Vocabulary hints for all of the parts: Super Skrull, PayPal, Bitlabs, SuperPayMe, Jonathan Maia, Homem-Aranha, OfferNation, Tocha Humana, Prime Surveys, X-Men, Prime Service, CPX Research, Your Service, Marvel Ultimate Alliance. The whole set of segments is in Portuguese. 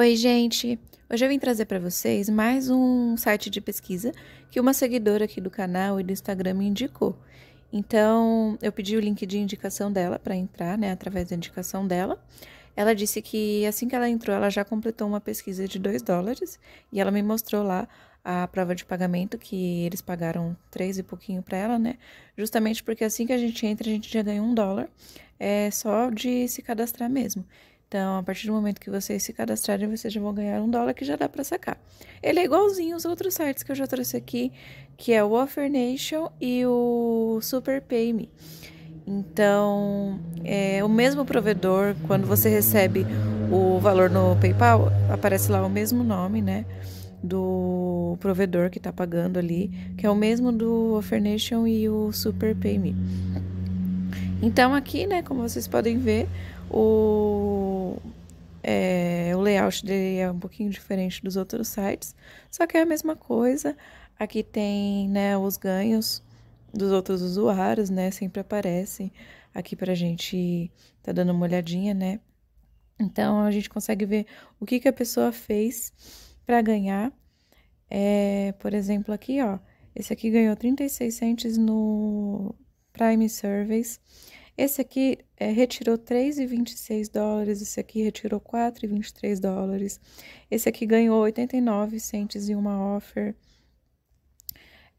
Oi, gente! Hoje eu vim trazer para vocês mais um site de pesquisa que uma seguidora aqui do canal e do Instagram me indicou. Então, eu pedi o link de indicação dela para entrar, né, através da indicação dela. Ela disse que assim que ela entrou, ela já completou uma pesquisa de $2 e ela me mostrou lá a prova de pagamento, que eles pagaram 3 e pouquinho para ela, né? Justamente porque assim que a gente entra, a gente já ganha $1, só de se cadastrar mesmo. Então, a partir do momento que vocês se cadastrarem, vocês já vão ganhar $1 que já dá para sacar. Ele é igualzinho os outros sites que eu já trouxe aqui, que é o OfferNation e o SuperPayMe. Então, o mesmo provedor, quando você recebe o valor no PayPal, aparece lá o mesmo nome, né, do provedor que está pagando ali, que é o mesmo do OfferNation e o SuperPayMe. Então, aqui, né, como vocês podem ver, o layout dele é um pouquinho diferente dos outros sites, só que é a mesma coisa. Aqui tem, né, os ganhos dos outros usuários, né, sempre aparecem aqui pra gente tá dando uma olhadinha, né. Então a gente consegue ver o que que a pessoa fez para ganhar. Por exemplo, aqui, ó, esse aqui ganhou 36 cents no Prime Surveys. Esse aqui retirou $3,26, esse aqui retirou $4,23, esse aqui ganhou 89 cents em uma offer,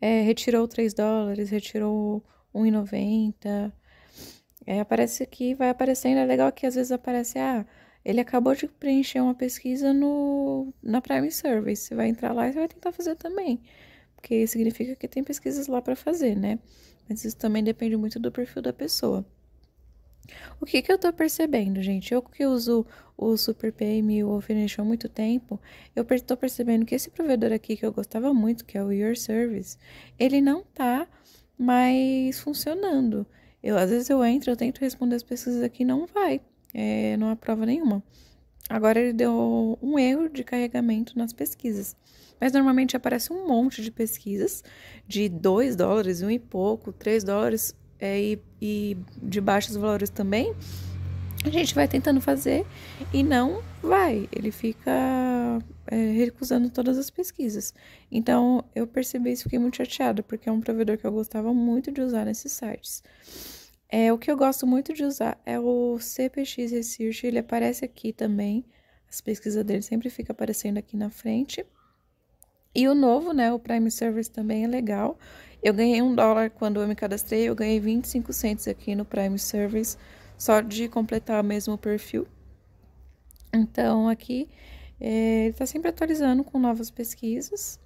retirou $3, retirou 1,90, aparece aqui, vai aparecendo. É legal que às vezes aparece, ele acabou de preencher uma pesquisa na Prime Service, você vai entrar lá e você vai tentar fazer também, porque significa que tem pesquisas lá para fazer, né? Mas isso também depende muito do perfil da pessoa. O que eu tô percebendo, gente? Eu que uso o SuperPayMe e o OfferNation há muito tempo, eu tô percebendo que esse provedor aqui que eu gostava muito, que é o Your Service, ele não tá mais funcionando. Às vezes eu entro, eu tento responder as pesquisas aqui, não vai, não aprova nenhuma. Agora ele deu um erro de carregamento nas pesquisas. Mas normalmente aparece um monte de pesquisas de $2, um e pouco, $3, e de baixos valores também. A gente vai tentando fazer e não vai. Ele fica recusando todas as pesquisas. Então, eu percebi isso e fiquei muito chateada, porque é um provedor que eu gostava muito de usar nesses sites. O que eu gosto muito de usar é o CPX Research. Ele aparece aqui também. As pesquisas dele sempre ficam aparecendo aqui na frente. E o novo, né, o Prime Service também é legal. Eu ganhei $1 quando eu me cadastrei, eu ganhei 25 cents aqui no Prime Service, só de completar o mesmo perfil. Então, aqui, ele tá sempre atualizando com novas pesquisas.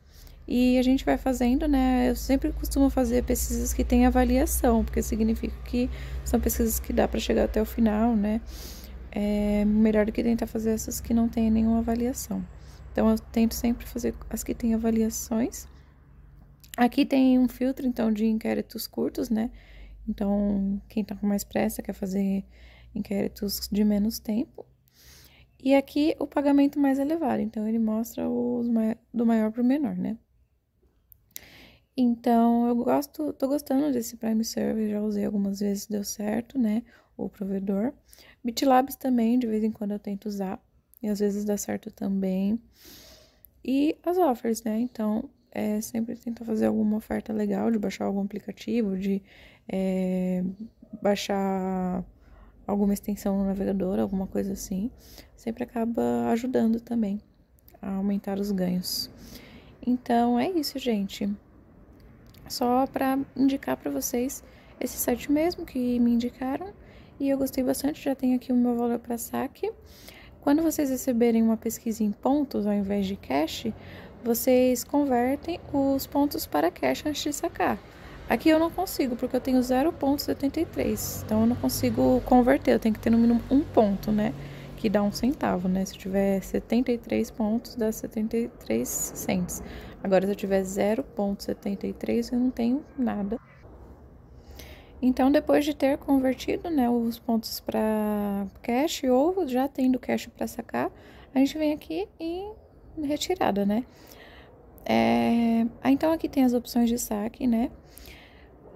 E a gente vai fazendo, né, eu sempre costumo fazer pesquisas que tem avaliação, porque significa que são pesquisas que dá para chegar até o final, né. É melhor do que tentar fazer essas que não tem nenhuma avaliação. Então, eu tento sempre fazer as que têm avaliações. Aqui tem um filtro, então, de inquéritos curtos, né? Então, quem tá com mais pressa quer fazer inquéritos de menos tempo. E aqui, o pagamento mais elevado. Então, ele mostra do maior pro menor, né? Então, eu tô gostando desse Prime Service, já usei algumas vezes, deu certo, né? O provedor. Bitlabs também, de vez em quando eu tento usar. E às vezes dá certo também. E as offers, né? Então, sempre tentar fazer alguma oferta legal, de baixar algum aplicativo, de baixar alguma extensão no navegador, alguma coisa assim. Sempre acaba ajudando também a aumentar os ganhos. Então, é isso, gente. Só para indicar para vocês esse site mesmo que me indicaram. E eu gostei bastante, já tenho aqui o meu valor para saque. Quando vocês receberem uma pesquisa em pontos ao invés de cash, vocês convertem os pontos para cash antes de sacar. Aqui eu não consigo, porque eu tenho 0,73, então eu não consigo converter, eu tenho que ter no mínimo 1 ponto, né, que dá 1 centavo, né, se eu tiver 73 pontos, dá 73 cents. Agora, se eu tiver 0,73, eu não tenho nada. Então, depois de ter convertido, né, os pontos para cash ou já tendo cash para sacar, a gente vem aqui em retirada, né? Então, aqui tem as opções de saque, né?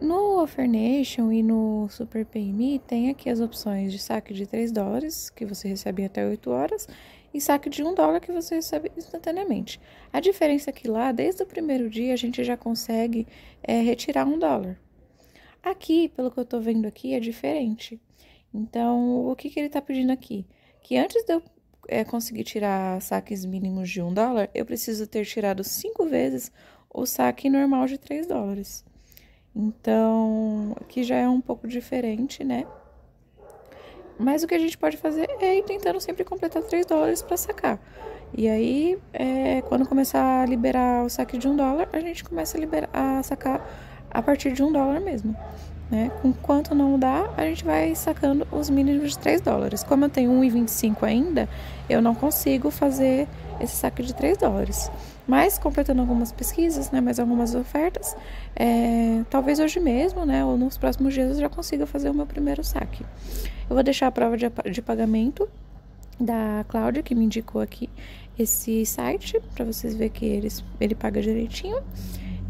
No OfferNation e no SuperPayMe tem aqui as opções de saque de $3, que você recebe em até 8 horas, e saque de $1 que você recebe instantaneamente. A diferença é que lá, desde o primeiro dia, a gente já consegue retirar $1. Aqui, pelo que eu tô vendo aqui, é diferente. Então, o que que ele tá pedindo aqui? Que antes de eu conseguir tirar saques mínimos de $1, eu preciso ter tirado 5 vezes o saque normal de $3. Então, aqui já é um pouco diferente, né? Mas o que a gente pode fazer é ir tentando sempre completar $3 para sacar. E aí, quando começar a liberar o saque de $1, a gente começa a sacar a partir de $1 mesmo, né? Enquanto não mudar, a gente vai sacando os mínimos de $3. Como eu tenho 1,25 ainda, eu não consigo fazer esse saque de $3. Mas, completando algumas pesquisas, né, mais algumas ofertas, talvez hoje mesmo, né, ou nos próximos dias eu já consiga fazer o meu primeiro saque. Eu vou deixar a prova de pagamento da Cláudia, que me indicou aqui esse site, para vocês verem que ele paga direitinho.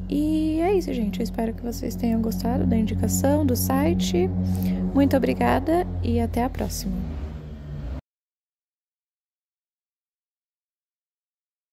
E é isso, gente. Eu espero que vocês tenham gostado da indicação do site. Muito obrigada e até a próxima.